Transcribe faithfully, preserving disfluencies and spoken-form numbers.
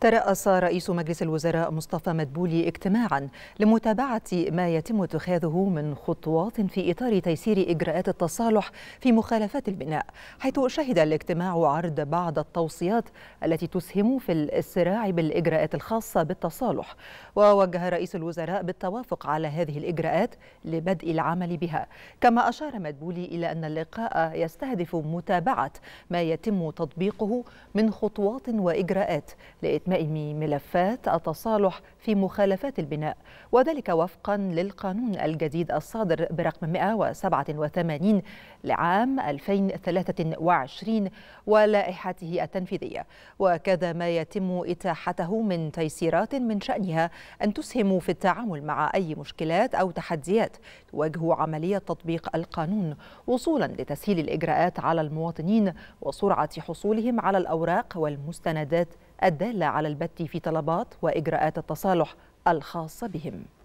ترأس رئيس مجلس الوزراء مصطفى مدبولي اجتماعا لمتابعة ما يتم اتخاذه من خطوات في إطار تيسير إجراءات التصالح في مخالفات البناء، حيث شهد الاجتماع عرض بعض التوصيات التي تسهم في السراع بالإجراءات الخاصة بالتصالح. ووجه رئيس الوزراء بالتوافق على هذه الإجراءات لبدء العمل بها. كما أشار مدبولي إلى أن اللقاء يستهدف متابعة ما يتم تطبيقه من خطوات وإجراءات لإتمام ملفات التصالح في مخالفات البناء، وذلك وفقا للقانون الجديد الصادر برقم مئة وسبعة وثمانين لعام ألفين وثلاثة وعشرين ولائحته التنفيذية، وكذا ما يتم إتاحته من تيسيرات من شأنها أن تسهم في التعامل مع أي مشكلات أو تحديات تواجه عملية تطبيق القانون، وصولا لتسهيل الإجراءات على المواطنين وسرعة حصولهم على الأوراق والمستندات الدالة على البت في طلبات وإجراءات التصالح الخاصة بهم.